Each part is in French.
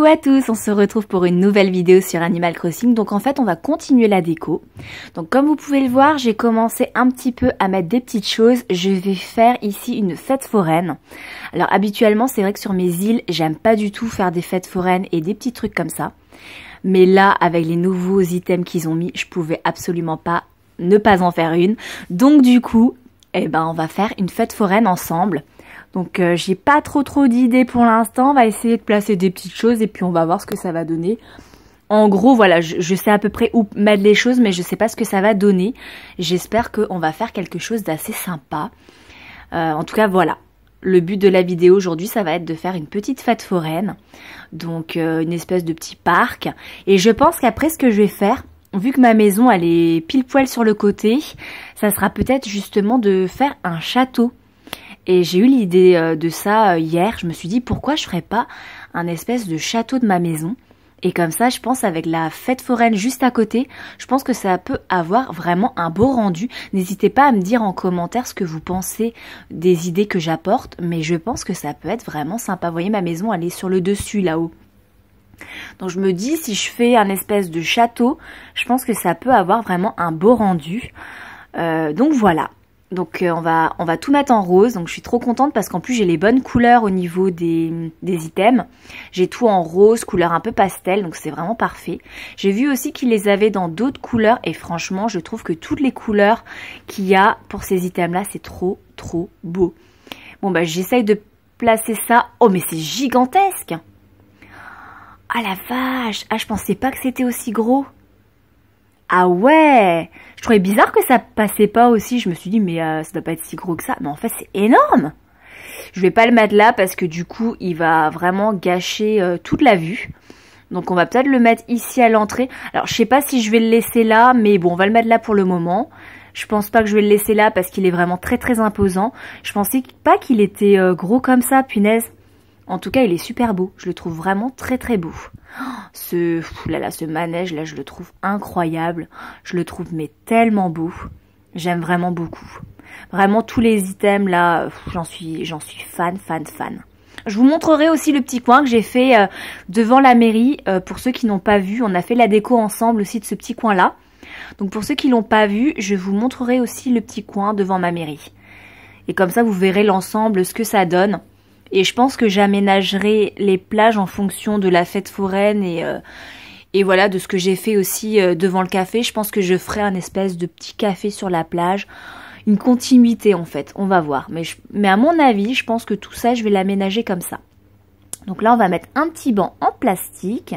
Coucou à tous, on se retrouve pour une nouvelle vidéo sur Animal Crossing. Donc en fait on va continuer la déco. Donc comme vous pouvez le voir, j'ai commencé un petit peu à mettre des petites choses. Je vais faire ici une fête foraine. Alors habituellement c'est vrai que sur mes îles, j'aime pas du tout faire des fêtes foraines et des petits trucs comme ça. Mais là avec les nouveaux items qu'ils ont mis, je pouvais absolument pas ne pas en faire une. Donc du coup, on va faire une fête foraine ensemble. Donc j'ai pas trop d'idées pour l'instant, on va essayer de placer des petites choses et puis on va voir ce que ça va donner. En gros voilà, je sais à peu près où mettre les choses mais je sais pas ce que ça va donner. J'espère qu'on va faire quelque chose d'assez sympa. En tout cas voilà, le but de la vidéo aujourd'hui ça va être de faire une petite fête foraine. Donc une espèce de petit parc. Et je pense qu'après ce que je vais faire, vu que ma maison elle est pile poil sur le côté, ça sera peut-être justement de faire un château. Et j'ai eu l'idée de ça hier, je me suis dit pourquoi je ferais pas un espèce de château de ma maison. Et comme ça je pense avec la fête foraine juste à côté, je pense que ça peut avoir vraiment un beau rendu. N'hésitez pas à me dire en commentaire ce que vous pensez des idées que j'apporte, mais je pense que ça peut être vraiment sympa. Vous voyez ma maison elle est sur le dessus là-haut. Donc je me dis si je fais un espèce de château, je pense que ça peut avoir vraiment un beau rendu. Donc voilà. Donc on va tout mettre en rose, donc je suis trop contente parce qu'en plus j'ai les bonnes couleurs au niveau des items. J'ai tout en rose, couleur un peu pastel, donc c'est vraiment parfait. J'ai vu aussi qu'ils les avaient dans d'autres couleurs et franchement je trouve que toutes les couleurs qu'il y a pour ces items là c'est trop beau. Bon bah j'essaye de placer ça, oh mais c'est gigantesque! Ah la vache, ah je pensais pas que c'était aussi gros. Ah ouais, je trouvais bizarre que ça passait pas aussi, je me suis dit mais ça doit pas être si gros que ça, mais en fait c'est énorme. Je vais pas le mettre là parce que du coup il va vraiment gâcher toute la vue. Donc on va peut-être le mettre ici à l'entrée. Alors je sais pas si je vais le laisser là, mais bon on va le mettre là pour le moment. Je pense pas que je vais le laisser là parce qu'il est vraiment très imposant. Je pensais pas qu'il était gros comme ça, punaise. En tout cas, il est super beau. Je le trouve vraiment très beau. Ce manège, là, je le trouve incroyable. Je le trouve, mais tellement beau. J'aime vraiment beaucoup. Vraiment, tous les items, là, j'en suis fan. Je vous montrerai aussi le petit coin que j'ai fait devant la mairie. Pour ceux qui n'ont pas vu, on a fait la déco ensemble aussi de ce petit coin-là. Donc, pour ceux qui l'ont pas vu, je vous montrerai aussi le petit coin devant ma mairie. Et comme ça, vous verrez l'ensemble, ce que ça donne. Et je pense que j'aménagerai les plages en fonction de la fête foraine et voilà, de ce que j'ai fait aussi devant le café. Je pense que je ferai un espèce de petit café sur la plage, une continuité en fait, on va voir. Mais à mon avis, je pense que tout ça, je vais l'aménager comme ça. Donc là, on va mettre un petit banc en plastique.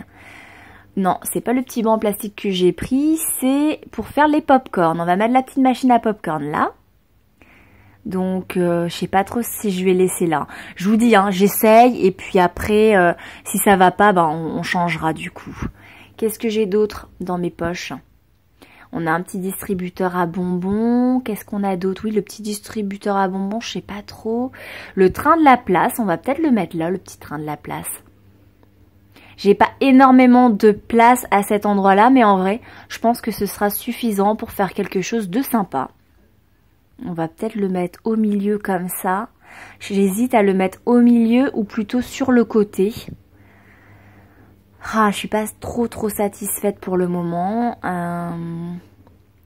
Non, c'est pas le petit banc en plastique que j'ai pris, c'est pour faire les pop-corn. On va mettre la petite machine à pop-corn là. Donc je sais pas trop si je vais laisser là. Je vous dis, hein, j'essaye et puis après, si ça va pas, ben, on changera du coup. Qu'est-ce que j'ai d'autre dans mes poches? On a un petit distributeur à bonbons. Qu'est-ce qu'on a d'autre? Oui, le petit distributeur à bonbons, je sais pas trop. Le train de la place, on va peut-être le mettre là, le petit train de la place. J'ai pas énormément de place à cet endroit-là, mais en vrai, je pense que ce sera suffisant pour faire quelque chose de sympa. On va peut-être le mettre au milieu comme ça. J'hésite à le mettre au milieu ou plutôt sur le côté. Ah, je suis pas trop satisfaite pour le moment.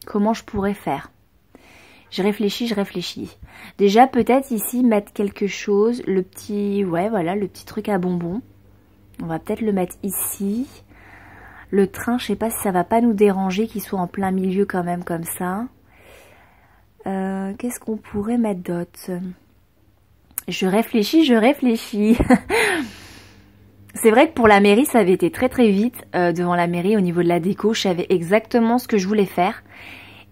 Comment je pourrais faire? Je réfléchis. Déjà, peut-être ici mettre quelque chose. Le petit, ouais, voilà, le petit truc à bonbons. On va peut-être le mettre ici. Le train, je sais pas si ça va pas nous déranger qu'il soit en plein milieu quand même comme ça. Qu'est-ce qu'on pourrait mettre d'autre? Je réfléchis. C'est vrai que pour la mairie, ça avait été très vite. Devant la mairie, au niveau de la déco, je savais exactement ce que je voulais faire.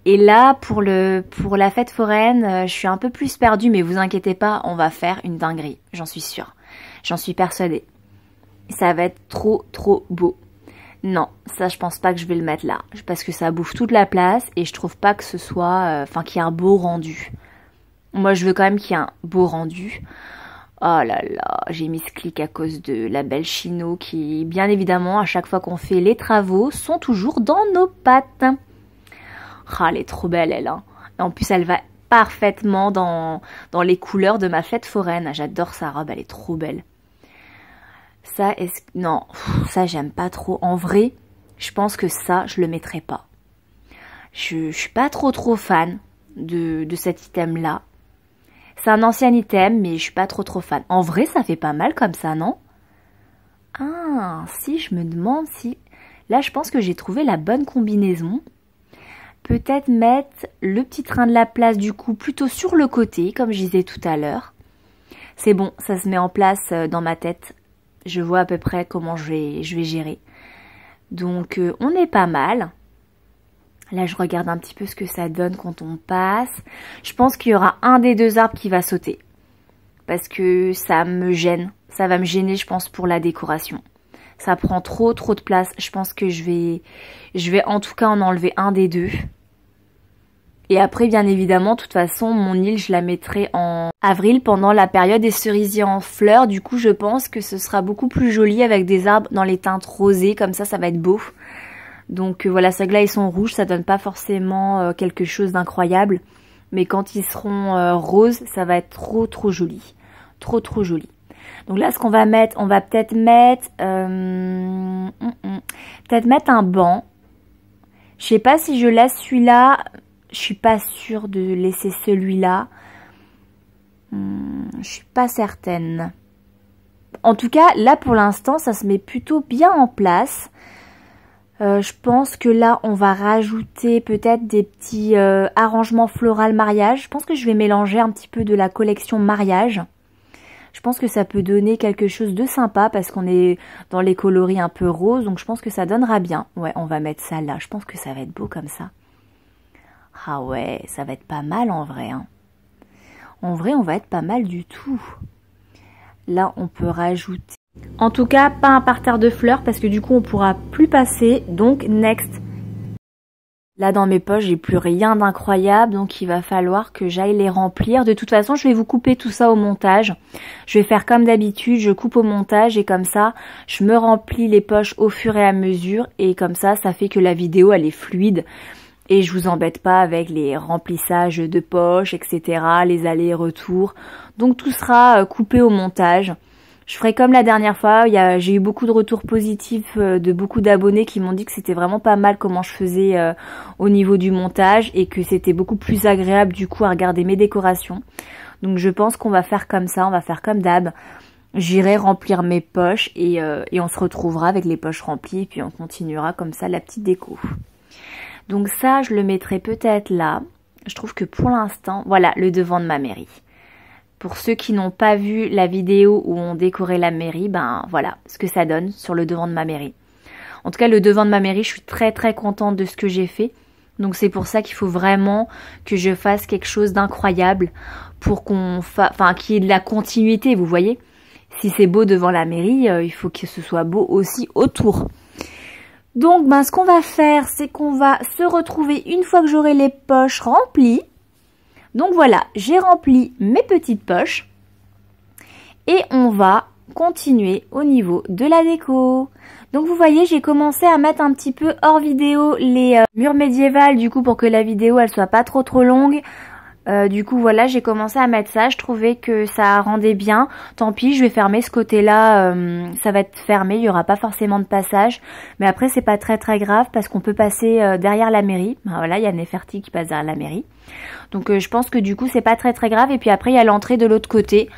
Et là, pour la fête foraine, je suis un peu plus perdue. Mais vous inquiétez pas, on va faire une dinguerie. J'en suis sûre. J'en suis persuadée. Ça va être trop beau. Non, ça je pense pas que je vais le mettre là, parce que ça bouffe toute la place et je trouve pas que ce soit, qu'il y ait un beau rendu. Moi je veux quand même qu'il y ait un beau rendu. Oh là là, j'ai mis ce clic à cause de la belle Chino qui, bien évidemment, à chaque fois qu'on fait les travaux, sont toujours dans nos pattes. Ah, elle est trop belle elle, hein. En plus elle va parfaitement dans les couleurs de ma fête foraine, j'adore sa robe, elle est trop belle. Ça, non, ça j'aime pas trop. En vrai, je pense que ça, je le mettrai pas. Je suis pas trop fan de cet item-là. C'est un ancien item, mais je suis pas trop fan. En vrai, ça fait pas mal comme ça, non? Ah, si, je me demande si... Là, je pense que j'ai trouvé la bonne combinaison. Peut-être mettre le petit train de la place, du coup, plutôt sur le côté, comme je disais tout à l'heure. C'est bon, ça se met en place dans ma tête. Je vois à peu près comment je vais gérer. Donc, on est pas mal. Là, je regarde un petit peu ce que ça donne quand on passe. Je pense qu'il y aura un des deux arbres qui va sauter. Parce que ça me gêne. Ça va me gêner, je pense, pour la décoration. Ça prend trop de place. Je pense que je vais en tout cas en enlever un des deux. Et après, bien évidemment, de toute façon, mon île, je la mettrai en avril pendant la période des cerisiers en fleurs. Du coup, je pense que ce sera beaucoup plus joli avec des arbres dans les teintes rosées. Comme ça, ça va être beau. Donc voilà, ces là ils sont rouges, ça donne pas forcément quelque chose d'incroyable. Mais quand ils seront roses, ça va être trop joli. Trop joli. Donc là, ce qu'on va mettre, on va peut-être mettre... peut-être mettre un banc. Je sais pas si je laisse celui-là... Je suis pas sûre de laisser celui-là. Je suis pas certaine. En tout cas, là pour l'instant, ça se met plutôt bien en place. Je pense que là, on va rajouter peut-être des petits arrangements floral mariage. Je pense que je vais mélanger un petit peu de la collection mariage. Je pense que ça peut donner quelque chose de sympa parce qu'on est dans les coloris un peu roses. Donc je pense que ça donnera bien. Ouais, on va mettre ça là. Je pense que ça va être beau comme ça. Ah ouais, ça va être pas mal en vrai. Hein. En vrai, on va être pas mal du tout. Là, on peut rajouter... En tout cas, pas un parterre de fleurs parce que du coup, on pourra plus passer. Donc, next. Là, dans mes poches, j'ai plus rien d'incroyable. Donc, il va falloir que j'aille les remplir. De toute façon, je vais vous couper tout ça au montage. Je vais faire comme d'habitude. Je coupe au montage et comme ça, je me remplis les poches au fur et à mesure. Et comme ça, ça fait que la vidéo, elle est fluide. Et je vous embête pas avec les remplissages de poches, etc., les allers-retours. Donc tout sera coupé au montage. Je ferai comme la dernière fois, j'ai eu beaucoup de retours positifs de beaucoup d'abonnés qui m'ont dit que c'était vraiment pas mal comment je faisais au niveau du montage et que c'était beaucoup plus agréable du coup à regarder mes décorations. Donc je pense qu'on va faire comme ça, on va faire comme d'hab. J'irai remplir mes poches et on se retrouvera avec les poches remplies et puis on continuera comme ça la petite déco. Donc ça, je le mettrai peut-être là. Je trouve que pour l'instant, voilà, le devant de ma mairie. Pour ceux qui n'ont pas vu la vidéo où on décorait la mairie, ben voilà ce que ça donne sur le devant de ma mairie. En tout cas, le devant de ma mairie, je suis très contente de ce que j'ai fait. Donc c'est pour ça qu'il faut vraiment que je fasse quelque chose d'incroyable pour qu'on qu'il y ait de la continuité, vous voyez. Si c'est beau devant la mairie, il faut que ce soit beau aussi autour. Donc, ben, ce qu'on va faire, c'est qu'on va se retrouver une fois que j'aurai les poches remplies. Donc voilà, j'ai rempli mes petites poches. Et on va continuer au niveau de la déco. Donc vous voyez, j'ai commencé à mettre un petit peu hors vidéo les murs médiévaux, du coup, pour que la vidéo, elle soit pas trop longue. Du coup, voilà, j'ai commencé à mettre ça. Je trouvais que ça rendait bien. Tant pis, je vais fermer ce côté-là. Ça va être fermé. Il n'y aura pas forcément de passage. Mais après, c'est pas très grave parce qu'on peut passer derrière la mairie. Ben, voilà, il y a Neferti qui passe derrière la mairie. Donc, je pense que du coup, c'est pas très grave. Et puis après, il y a l'entrée de l'autre côté.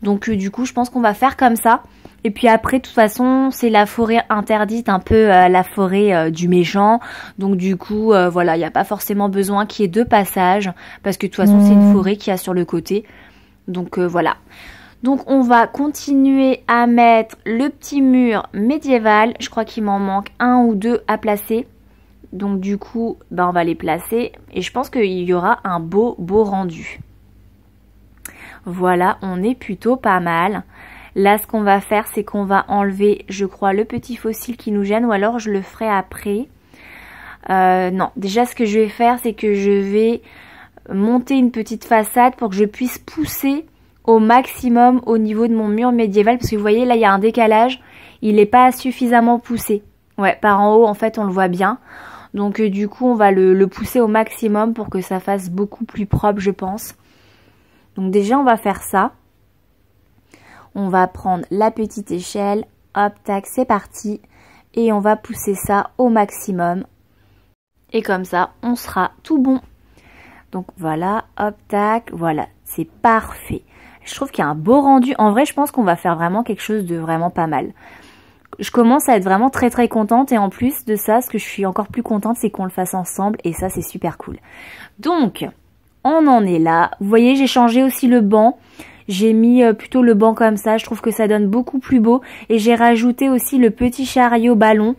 Donc, du coup, je pense qu'on va faire comme ça. Et puis après, de toute façon, c'est la forêt interdite, un peu la forêt du méchant. Donc du coup, voilà, il n'y a pas forcément besoin qu'il y ait deux passages. Parce que de toute façon, c'est une forêt qu'il y a sur le côté. Donc voilà. Donc on va continuer à mettre le petit mur médiéval. Je crois qu'il m'en manque un ou deux à placer. Donc du coup, ben, on va les placer. Et je pense qu'il y aura un beau rendu. Voilà, on est plutôt pas mal. Là, ce qu'on va faire, c'est qu'on va enlever, je crois, le petit fossile qui nous gêne. Ou alors, je le ferai après. Non, déjà, ce que je vais faire, c'est que je vais monter une petite façade pour que je puisse pousser au maximum au niveau de mon mur médiéval. Parce que vous voyez, là, il y a un décalage. Il n'est pas suffisamment poussé. Ouais, par en haut, en fait, on le voit bien. Donc, du coup, on va le pousser au maximum pour que ça fasse beaucoup plus propre, je pense. Donc, déjà, on va faire ça. On va prendre la petite échelle, Hop, tac, c'est parti. Et on va pousser ça au maximum. Et comme ça, on sera tout bon. Donc voilà, hop, tac, voilà, c'est parfait. Je trouve qu'il y a un beau rendu. En vrai, je pense qu'on va faire vraiment quelque chose de vraiment pas mal. Je commence à être vraiment très très contente. Et en plus de ça, ce que je suis encore plus contente, c'est qu'on le fasse ensemble. Et ça, c'est super cool. Donc, on en est là. Vous voyez, j'ai changé aussi le banc. J'ai mis plutôt le banc comme ça. Je trouve que ça donne beaucoup plus beau. Et j'ai rajouté aussi le petit chariot ballon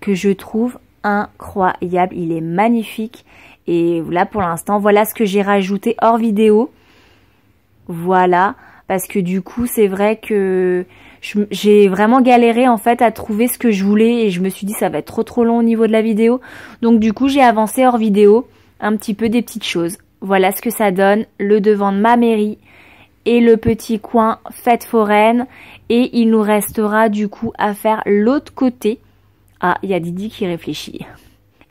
que je trouve incroyable. Il est magnifique. Et là, pour l'instant, voilà ce que j'ai rajouté hors vidéo. Voilà, parce que du coup, c'est vrai que j'ai vraiment galéré en fait à trouver ce que je voulais et je me suis dit ça va être trop long au niveau de la vidéo. Donc du coup, j'ai avancé hors vidéo un petit peu des petites choses. Voilà ce que ça donne, le devant de ma mairie et le petit coin fête foraine. Et il nous restera du coup à faire l'autre côté. Ah, il y a Didi qui réfléchit.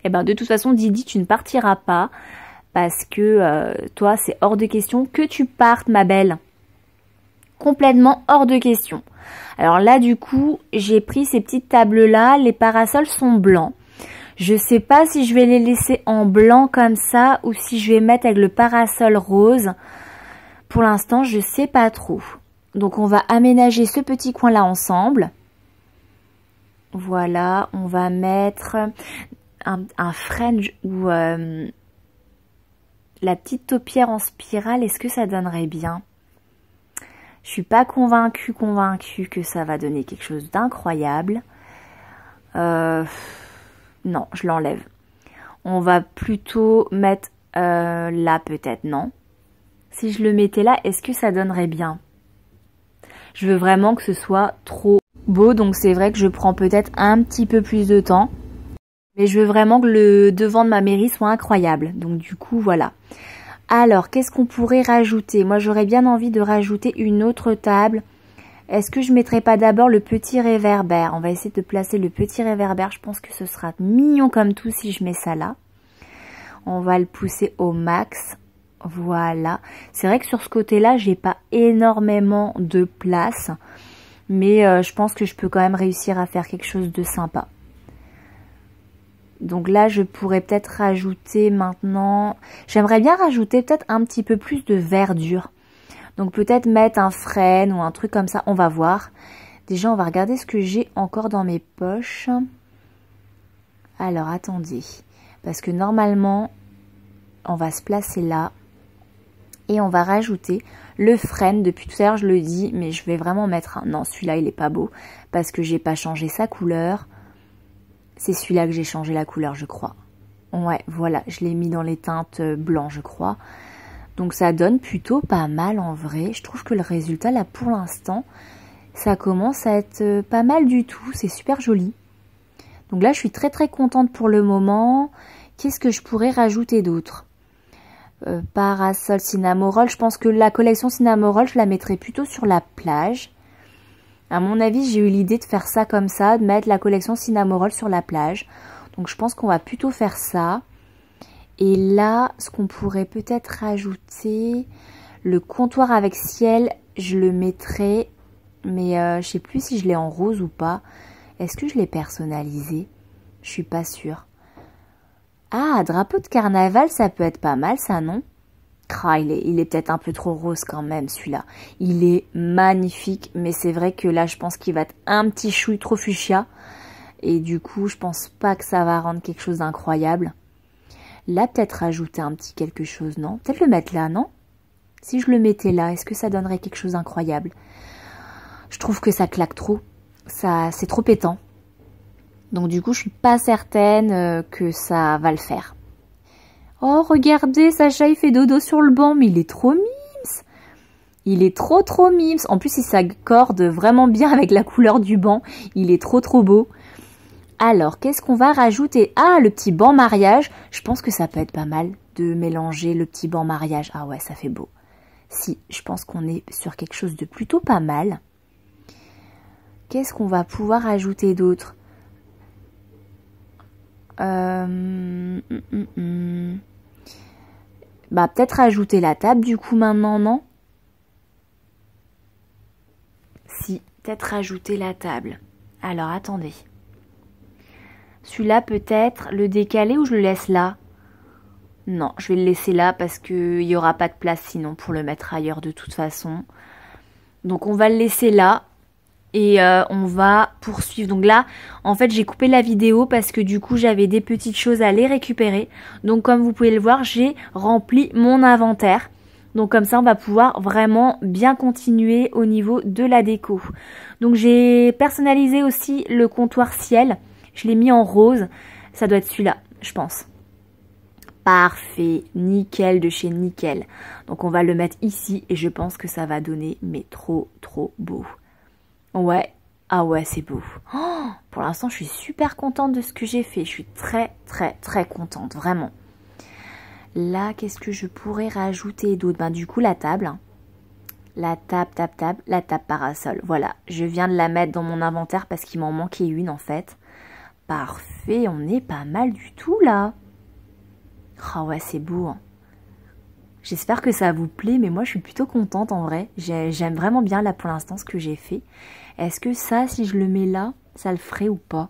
Eh ben de toute façon, Didi, tu ne partiras pas. Parce que toi, c'est hors de question que tu partes, ma belle. Complètement hors de question. Alors là, du coup, j'ai pris ces petites tables-là. Les parasols sont blancs. Je sais pas si je vais les laisser en blanc comme ça ou si je vais mettre avec le parasol rose. Pour l'instant, je sais pas trop. Donc, on va aménager ce petit coin-là ensemble. Voilà, on va mettre un French ou... la petite taupière en spirale, est-ce que ça donnerait bien? Je suis pas convaincue que ça va donner quelque chose d'incroyable. Non, je l'enlève. On va plutôt mettre là peut-être, non? Si je le mettais là, est-ce que ça donnerait bien? Je veux vraiment que ce soit trop beau, donc c'est vrai que je prends peut-être un petit peu plus de temps. Mais je veux vraiment que le devant de ma mairie soit incroyable. Donc du coup, voilà. Alors, qu'est-ce qu'on pourrait rajouter? Moi, j'aurais bien envie de rajouter une autre table. Est-ce que je ne mettrais pas d'abord le petit réverbère? On va essayer de placer le petit réverbère. Je pense que ce sera mignon comme tout si je mets ça là. On va le pousser au max. Voilà. C'est vrai que sur ce côté-là, j'ai pas énormément de place. Mais je pense que je peux quand même réussir à faire quelque chose de sympa. Donc là, je pourrais peut-être rajouter maintenant... J'aimerais bien rajouter peut-être un petit peu plus de verdure. Donc peut-être mettre un frêne ou un truc comme ça. On va voir. Déjà, on va regarder ce que j'ai encore dans mes poches. Alors, attendez. Parce que normalement, on va se placer là. Et on va rajouter le frêne. Depuis tout à l'heure, je le dis, mais je vais vraiment mettre un... Non, celui-là, il n'est pas beau. Parce que j'ai pas changé sa couleur. C'est celui-là que j'ai changé la couleur, je crois. Ouais, voilà, je l'ai mis dans les teintes blancs, je crois. Donc ça donne plutôt pas mal en vrai. Je trouve que le résultat, là, pour l'instant, ça commence à être pas mal du tout. C'est super joli. Donc là, je suis très très contente pour le moment. Qu'est-ce que je pourrais rajouter d'autre? Parasol cinnamoroll. Je pense que la collection cinnamoroll, je la mettrai plutôt sur la plage. À mon avis, j'ai eu l'idée de faire ça comme ça, de mettre la collection cinnamoroll sur la plage. Donc, je pense qu'on va plutôt faire ça. Et là, ce qu'on pourrait peut-être rajouter, le comptoir avec ciel, je le mettrai. Mais je sais plus si je l'ai en rose ou pas. Est-ce que je l'ai personnalisé? Je suis pas sûre. Ah, drapeau de carnaval, ça peut être pas mal, ça, non? Il est peut-être un peu trop rose quand même celui-là. Il est magnifique, mais c'est vrai que là je pense qu'il va être un petit chouille trop fuchsia. Et du coup je pense pas que ça va rendre quelque chose d'incroyable. Là peut-être rajouter un petit quelque chose, non? Peut-être le mettre là, non? Si je le mettais là, est-ce que ça donnerait quelque chose d'incroyable? Je trouve que ça claque trop. Ça, c'est trop pétant. Donc du coup je suis pas certaine que ça va le faire. Oh, regardez, Sacha, il fait dodo sur le banc, mais il est trop mims. Il est trop, trop mims. En plus, il s'accorde vraiment bien avec la couleur du banc. Il est trop, trop beau. Alors, qu'est-ce qu'on va rajouter? Ah, le petit banc mariage. Je pense que ça peut être pas mal de mélanger le petit banc mariage. Ah ouais, ça fait beau. Si, je pense qu'on est sur quelque chose de plutôt pas mal. Qu'est-ce qu'on va pouvoir ajouter d'autre? Bah peut-être ajouter la table du coup maintenant, non? Si, peut-être ajouter la table. Alors, attendez. Celui-là, peut-être, le décaler ou je le laisse là? Non, je vais le laisser là parce qu'il n'y aura pas de place sinon pour le mettre ailleurs de toute façon. Donc, on va le laisser là et on va poursuivre. Donc là, en fait, j'ai coupé la vidéo parce que du coup, j'avais des petites choses à aller récupérer. Donc, comme vous pouvez le voir, j'ai rempli mon inventaire. Donc comme ça, on va pouvoir vraiment bien continuer au niveau de la déco. Donc j'ai personnalisé aussi le comptoir ciel. Je l'ai mis en rose. Ça doit être celui-là, je pense. Parfait, nickel de chez nickel. Donc on va le mettre ici et je pense que ça va donner mais trop beau. Ouais, ah ouais, c'est beau. Oh, pour l'instant, je suis super contente de ce que j'ai fait. Je suis très contente, vraiment. Là, qu'est-ce que je pourrais rajouter d'autre? Ben, du coup, la table. La table parasol. Voilà, je viens de la mettre dans mon inventaire parce qu'il m'en manquait une, en fait. Parfait, on est pas mal du tout, là. Ah ouais, c'est beau. Hein. J'espère que ça vous plaît, mais moi, je suis plutôt contente, en vrai. J'aime vraiment bien, là, pour l'instant, ce que j'ai fait. Est-ce que ça, si je le mets là, ça le ferait ou pas?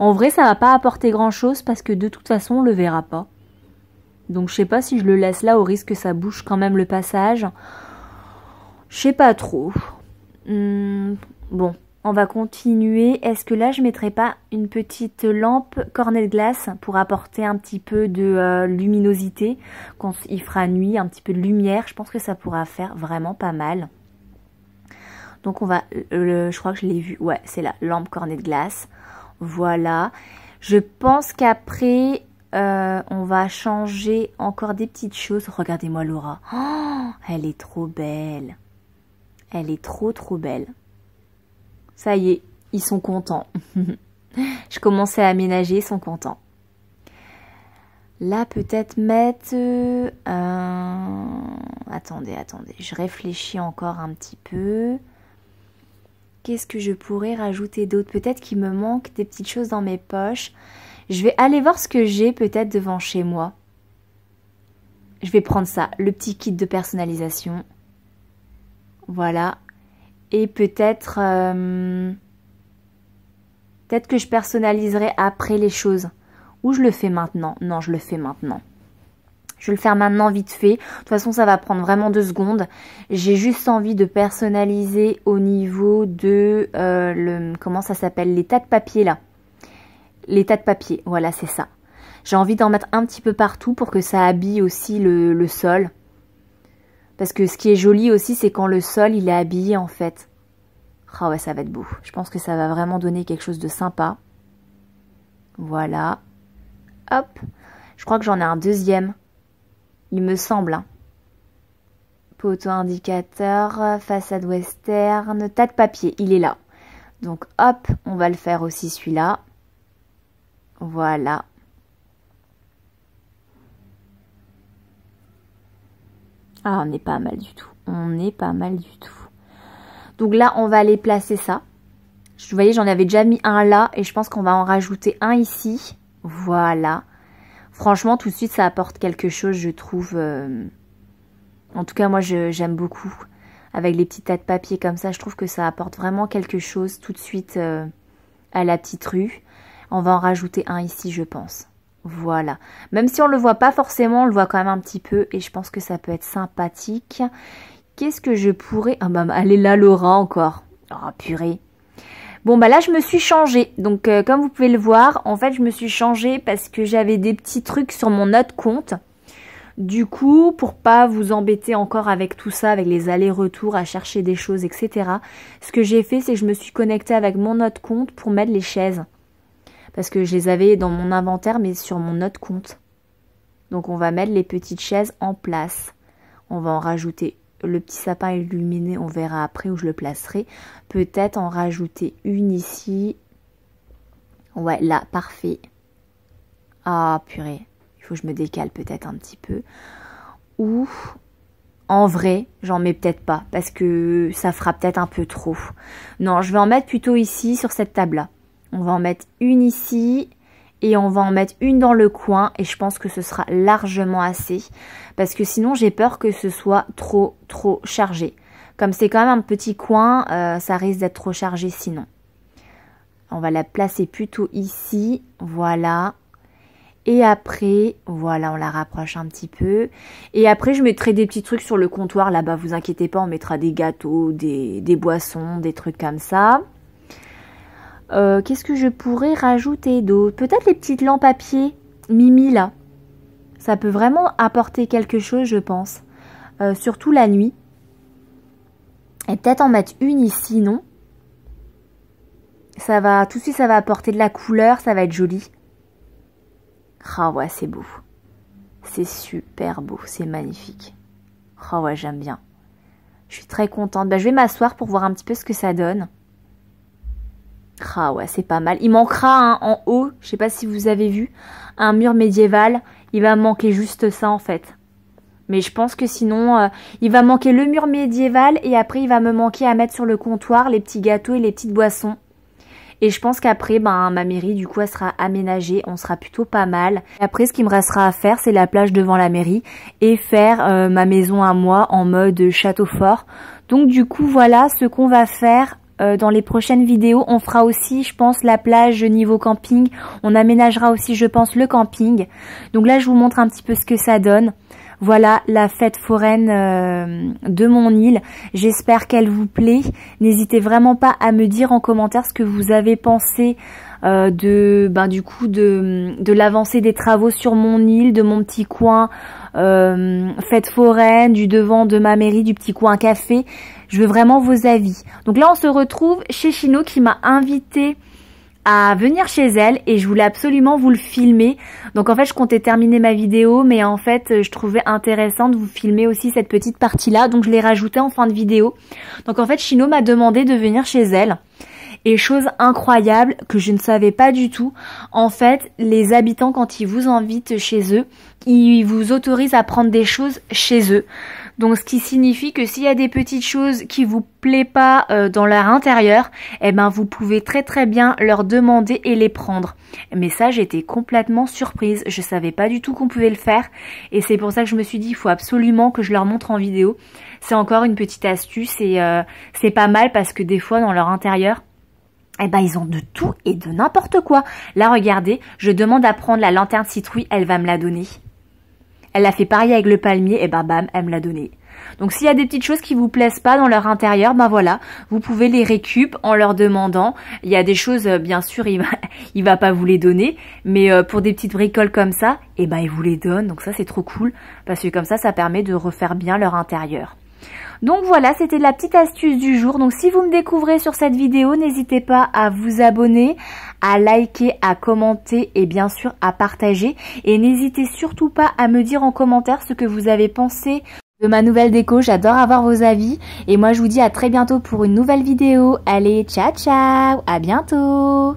En vrai, ça va pas apporter grand-chose parce que, de toute façon, on le verra pas. Donc je sais pas si je le laisse là au risque que ça bouche quand même le passage. Je sais pas trop. Bon, on va continuer. Est-ce que là je mettrais pas une petite lampe cornet de glace pour apporter un petit peu de luminosité quand il fera nuit, un petit peu de lumière? Je pense que ça pourra faire vraiment pas mal. Donc on va... je crois que je l'ai vu. Ouais, c'est là, lampe cornet de glace. Voilà. Je pense qu'après... on va changer encore des petites choses. Regardez-moi Laura. Oh, elle est trop belle. Elle est trop belle. Ça y est, ils sont contents. Je commençais à aménager, ils sont contents. Là, peut-être mettre... Attendez. Je réfléchis encore un petit peu. Qu'est-ce que je pourrais rajouter d'autre? Peut-être qu'il me manque des petites choses dans mes poches. Je vais aller voir ce que j'ai peut-être devant chez moi. Je vais prendre ça, le petit kit de personnalisation. Voilà. Et peut-être... peut-être que je personnaliserai après les choses. Ou je le fais maintenant. Non, je le fais maintenant. Je vais le faire maintenant vite fait. De toute façon, ça va prendre vraiment 2 secondes. J'ai juste envie de personnaliser au niveau de... comment ça s'appelle? Les tas de papier là. Les tas de papier, voilà, c'est ça. J'ai envie d'en mettre un petit peu partout pour que ça habille aussi le sol. Parce que ce qui est joli aussi, c'est quand le sol, il est habillé, en fait. Ah ouais, ça va être beau. Je pense que ça va vraiment donner quelque chose de sympa. Voilà. Hop. Je crois que j'en ai un deuxième. Il me semble. Hein. Poteau indicateur, façade western, tas de papier. Il est là. Donc hop, on va le faire aussi celui-là. Voilà. Ah, on est pas mal du tout. On est pas mal du tout. Donc là, on va aller placer ça. Vous voyez, j'en avais déjà mis un là. Et je pense qu'on va en rajouter un ici. Voilà. Franchement, tout de suite, ça apporte quelque chose, je trouve. En tout cas, moi, j'aime beaucoup. Avec les petits tas de papier comme ça, je trouve que ça apporte vraiment quelque chose tout de suite à la petite rue. On va en rajouter un ici, je pense. Voilà. Même si on ne le voit pas forcément, on le voit quand même un petit peu. Et je pense que ça peut être sympathique. Qu'est-ce que je pourrais... Ah bah, elle est là, Laura, encore. Oh, purée. Bon, bah là, je me suis changée. Donc, comme vous pouvez le voir, en fait, je me suis changée parce que j'avais des petits trucs sur mon autre compte. Du coup, pour pas vous embêter encore avec tout ça, avec les allers-retours, à chercher des choses, etc. Ce que j'ai fait, c'est que je me suis connectée avec mon autre compte pour mettre les chaises. Parce que je les avais dans mon inventaire, mais sur mon autre compte. Donc, on va mettre les petites chaises en place. On va en rajouter le petit sapin illuminé. On verra après où je le placerai. Peut-être en rajouter une ici. Ouais, là, parfait. Ah, purée. Il faut que je me décale peut-être un petit peu. Ou, en vrai, j'en mets peut-être pas. Parce que ça fera peut-être un peu trop. Non, je vais en mettre plutôt ici, sur cette table-là. On va en mettre une ici et on va en mettre une dans le coin et je pense que ce sera largement assez parce que sinon j'ai peur que ce soit trop chargé. Comme c'est quand même un petit coin, ça risque d'être trop chargé sinon. On va la placer plutôt ici, voilà. Et après, voilà, on la rapproche un petit peu. Et après, je mettrai des petits trucs sur le comptoir là-bas. Vous inquiétez pas, on mettra des gâteaux, des boissons, des trucs comme ça. Qu'est-ce que je pourrais rajouter d'autre? Peut-être les petites lampes à pied Mimi, là. Ça peut vraiment apporter quelque chose, je pense. Surtout la nuit. Et peut-être en mettre une ici, non? Ça va, tout de suite, ça va apporter de la couleur, ça va être joli. Ah ouais, c'est beau. C'est super beau, c'est magnifique. Ah ouais, j'aime bien. Je suis très contente. Ben, je vais m'asseoir pour voir un petit peu ce que ça donne. Ah ouais, c'est pas mal. Il manquera en haut, je sais pas si vous avez vu, un mur médiéval. Il va manquer juste ça en fait. Mais je pense que sinon, il va manquer le mur médiéval et après il va me manquer à mettre sur le comptoir les petits gâteaux et les petites boissons. Et je pense qu'après, ben, ma mairie, du coup, elle sera aménagée. On sera plutôt pas mal. Et après, ce qui me restera à faire, c'est la plage devant la mairie et faire ma maison à moi en mode château fort. Donc, du coup, voilà ce qu'on va faire dans les prochaines vidéos. On fera aussi, je pense, la plage niveau camping. On aménagera aussi, je pense, le camping. Donc là, je vous montre un petit peu ce que ça donne. Voilà la fête foraine de mon île. J'espère qu'elle vous plaît. N'hésitez vraiment pas à me dire en commentaire ce que vous avez pensé de l'avancée des travaux sur mon île, de mon petit coin fête foraine, du devant de ma mairie, du petit coin café. Je veux vraiment vos avis. Donc là, on se retrouve chez Chino qui m'a invité à venir chez elle et je voulais absolument vous le filmer. Donc en fait je comptais terminer ma vidéo mais en fait je trouvais intéressant de vous filmer aussi cette petite partie là, donc je l'ai rajoutée en fin de vidéo. Donc en fait Chino m'a demandé de venir chez elle et chose incroyable que je ne savais pas du tout, en fait les habitants quand ils vous invitent chez eux, ils vous autorisent à prendre des choses chez eux. Donc ce qui signifie que s'il y a des petites choses qui vous plaît pas dans leur intérieur, eh ben vous pouvez très bien leur demander et les prendre. Mais ça j'étais complètement surprise, je savais pas du tout qu'on pouvait le faire et c'est pour ça que je me suis dit il faut absolument que je leur montre en vidéo. C'est encore une petite astuce et c'est pas mal parce que des fois dans leur intérieur, eh ben, ils ont de tout et de n'importe quoi. Là regardez, je demande à prendre la lanterne citrouille, elle va me la donner. Elle a fait pareil avec le palmier et ben bam, elle me l'a donné. Donc s'il y a des petites choses qui vous plaisent pas dans leur intérieur, ben voilà, vous pouvez les récup en leur demandant. Il y a des choses, bien sûr, il va pas vous les donner, mais pour des petites bricoles comme ça, et ben il vous les donne. Donc ça c'est trop cool parce que comme ça, ça permet de refaire bien leur intérieur. Donc voilà, c'était la petite astuce du jour. Donc si vous me découvrez sur cette vidéo, n'hésitez pas à vous abonner, à liker, à commenter et bien sûr à partager. Et n'hésitez surtout pas à me dire en commentaire ce que vous avez pensé de ma nouvelle déco. J'adore avoir vos avis. Et moi je vous dis à très bientôt pour une nouvelle vidéo. Allez, ciao ciao, à bientôt.